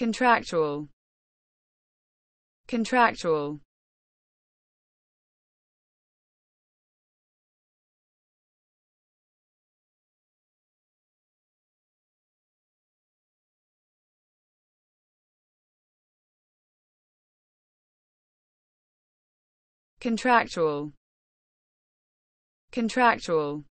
contractual, contractual, contractual, contractual,